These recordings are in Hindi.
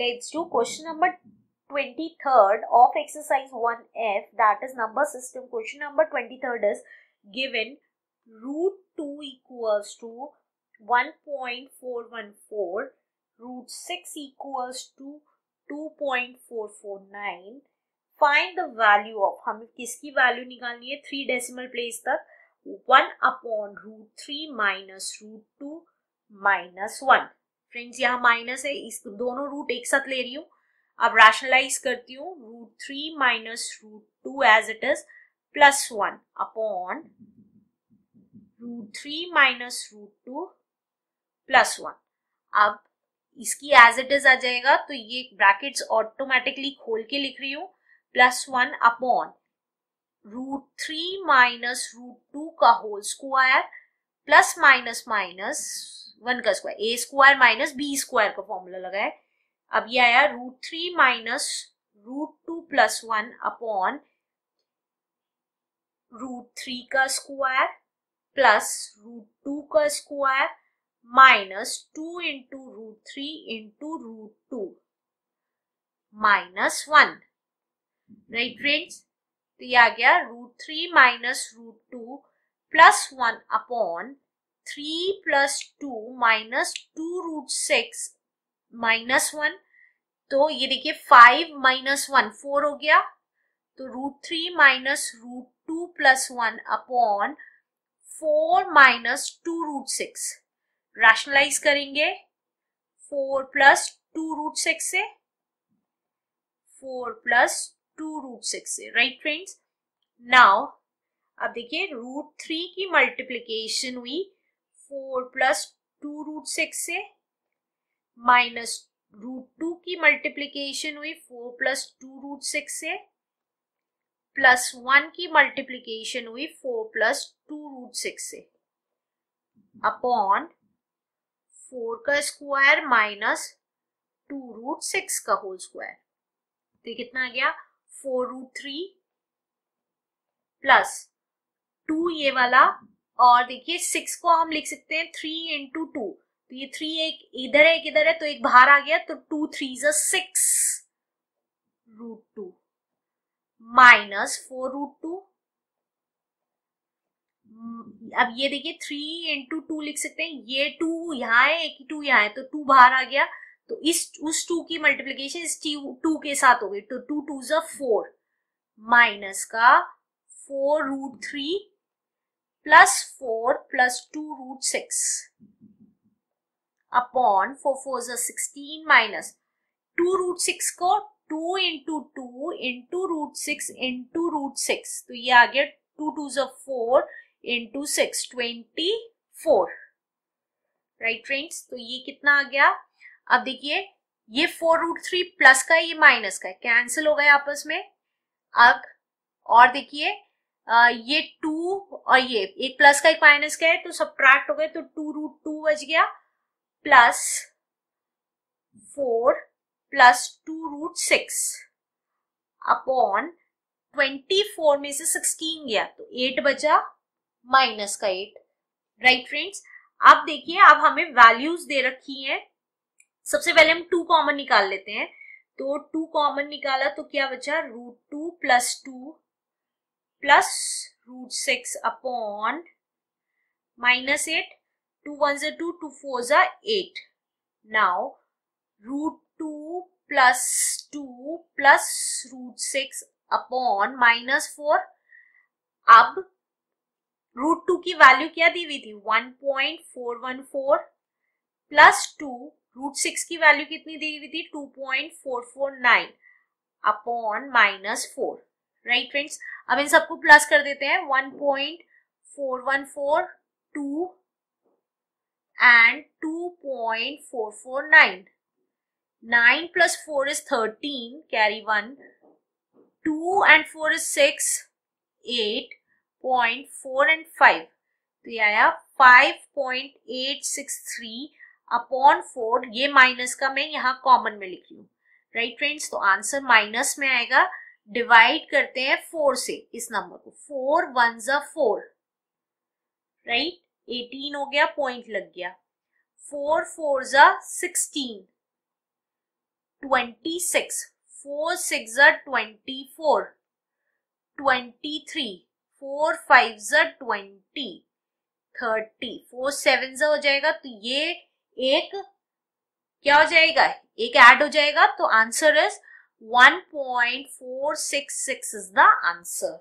Let's do question number 23rd of exercise 1F, that is number system. Question number 23rd is given root 2 equals to 1.414, root 6 equals to 2.449. Find the value of, हमें किसकी वैल्यू निकालनी है 3 decimal place तक, 1/√3 - √2 - 1. फ्रेंड्स यहाँ माइनस है, इस दोनों रूट एक साथ ले रही हूँ, अब रैशनलाइज करती हूँ, √3 - √2 as it is plus 1/√3 - √2 plus 1. अब इसकी एज इट इज आ जाएगा तो ये ब्रैकेट्स ऑटोमेटिकली खोल के लिख रही हूँ, प्लस 1/√3 - √2 का whole square plus minus minus 1 का स्क्वायर, a² - b² का फॉर्मूला लगाए. अब ये आया √3 - √2 प्लस 1/√3 का स्क्वायर प्लस √2 का square minus 2 × √3 × √2 minus 1. Right friends, तो ये आ गया √3 - √2 प्लस 1/3 + 2 - 2√6 माइनस 1. तो ये देखिए 5 - 1 4 हो गया, तो √3 - √2 प्लस 1/4 - 2√6. रैशनलाइज करेंगे 4 + 2√6 से, 4 + 2√6 से. राइट फ्रेंड्स, नाउ अब देखिए √3 की मल्टीप्लीकेशन हुई 4 + 2√6 से, माइनस √2 की मल्टीप्लीकेशन हुई 4 + 2√6 से, प्लस 1 की मल्टीप्लीकेशन हुई 4 + 2√6 से, अपॉन 4 का स्क्वायर माइनस 2√6 का होल स्क्वायर. तो कितना आ गया 4√3 प्लस 2 ये वाला, और देखिए 6 को हम लिख सकते हैं 3 × 2, तो ये 3 एक इधर है एक इधर है, तो एक बाहर आ गया, तो 2 × 3 = 6 √2 माइनस 4 √2. अब ये देखिए 3 × 2 लिख सकते हैं, ये 2 यहाँ है एक ही 2 यहाँ है, तो 2 बाहर आ गया, तो इस उस 2 की मल्टीप्लिकेशन इस 2 के साथ हो गई, तो 2 × 2 = 4 माइनस का 4√3 प्लस 4 + 2√6 अपॉन 4 × 4 = 16 माइनस 2√6 को 2 × 2 × √6 × √6, तो ये आ गया 2 × 4 × 6 = 24. राइट फ्रेंड्स, तो ये कितना आ गया. अब देखिए ये 4√3 प्लस का है, ये माइनस का है, कैंसिल हो गया आपस में. अब और देखिए ये 2 और ये एक प्लस का एक माइनस का है, तो सब्ट्रैक्ट हो गए, तो 2√2 बच गया प्लस 4 + 2√6 अपॉन 24 में से 16 गया, तो 8 बचा माइनस का 8. राइट फ्रेंड्स, अब देखिए अब हमें वैल्यूज दे रखी हैं. सबसे पहले हम 2 कॉमन निकाल लेते हैं, तो 2 कॉमन निकाला तो क्या बचा √2 + 2 + √6 अपॉन -8. 2 × 1 = 2, 2 × 4 = 8. Now √2 + 2 + √6 upon -4. अब √2 की वैल्यू क्या दी हुई थी 1.414 प्लस 2, √6 की वैल्यू कितनी दी हुई थी 2.449 अपॉन -4. राइट फ्रेंड्स, अब इन सबको प्लस कर देते हैं 1.414, 2 एंड 2.449. 9 + 4 = 13, कैरी 1. 2 and 4 = 6, 8. 0.4 and 5, तो ये आया 5.863 अपॉन 4. ये माइनस का मैं यहाँ कॉमन में लिख रही हूँ. राइट फ्रेंड्स, तो आंसर माइनस में आएगा. डिवाइड करते हैं 4 से इस नंबर को, 4 × 1 = 4. राइट, 18 हो गया, पॉइंट लग गया. 4 × 4 = 16 26, 4 6s are 24, 23, 4 5s are 20, 30, 4 7s हो जाएगा तो ये एक क्या हो जाएगा, एक ऐड हो जाएगा, तो answer is 1.466 is the answer.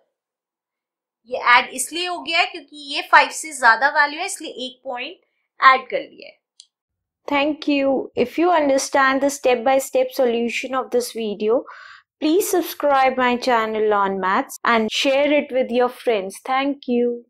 ये ऐड इसलिए हो गया है क्योंकि ये 5 से ज्यादा वैल्यू है, इसलिए एक पॉइंट ऐड कर लिया है। Thank you. If you understand the step-by-step solution of this video, please subscribe my channel on Maths and share it with your friends. Thank you.